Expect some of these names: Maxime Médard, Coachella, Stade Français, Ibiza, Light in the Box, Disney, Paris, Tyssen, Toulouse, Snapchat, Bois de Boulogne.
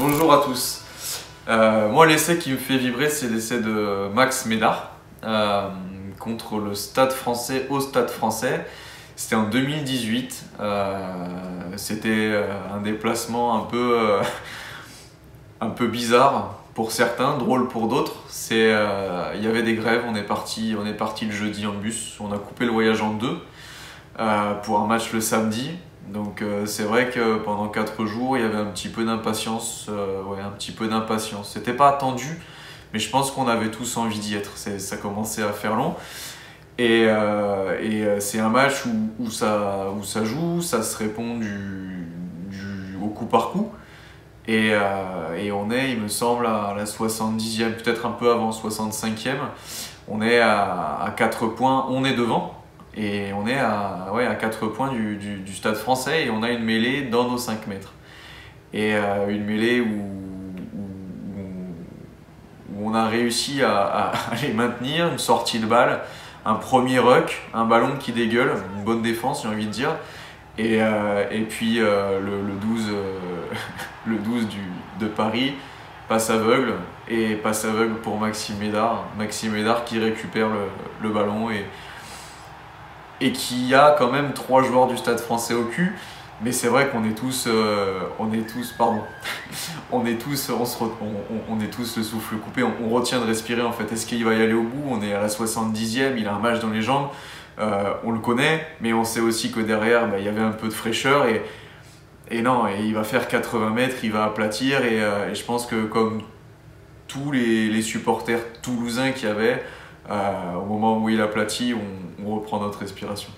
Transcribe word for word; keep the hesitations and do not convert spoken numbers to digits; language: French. Bonjour à tous. Euh, moi, l'essai qui me fait vibrer, c'est l'essai de Max Médard euh, contre le Stade Français au Stade Français. C'était en deux mille dix-huit. Euh, C'était un déplacement un peu, euh, un peu bizarre pour certains, drôle pour d'autres. C'est, euh, il y avait des grèves. On est parti, on est parti le jeudi en bus. On a coupé le voyage en deux euh, pour un match le samedi. Donc euh, c'est vrai que pendant quatre jours, il y avait un petit peu d'impatience. Euh, ouais, un petit peu d'impatience. C'était pas attendu, mais je pense qu'on avait tous envie d'y être. Ça commençait à faire long. Et, euh, et c'est un match où, où, ça, où ça joue, ça se répond du, du, au coup par coup. Et, euh, et on est, il me semble, à la soixante-dixième, peut-être un peu avant, soixante-cinquième. On est à, à quatre points, on est devant. Et on est à, ouais, à quatre points du, du, du Stade Français et on a une mêlée dans nos cinq mètres. Et euh, une mêlée où, où, où on a réussi à, à, à les maintenir, une sortie de balle, un premier ruck, un ballon qui dégueule, une bonne défense j'ai envie de dire. Et, euh, et puis euh, le, le douze, euh, le douze du, de Paris, passe aveugle. Et passe aveugle pour Maxime Médard. Maxime Médard qui récupère le, le ballon et... et qui a quand même trois joueurs du Stade Français au cul, mais c'est vrai qu'on est tous, euh, on est tous, pardon, on est tous, on, se re, on, on est tous le souffle coupé, on, on retient de respirer en fait. Est-ce qu'il va y aller au bout? On est à la soixante-dixième, il a un match dans les jambes, euh, on le connaît, mais on sait aussi que derrière, bah, il y avait un peu de fraîcheur et, et non, et il va faire quatre-vingts mètres, il va aplatir et, euh, et je pense que comme tous les, les supporters toulousains qu'il y avait, Euh, au moment où il aplatit, on, on reprend notre respiration.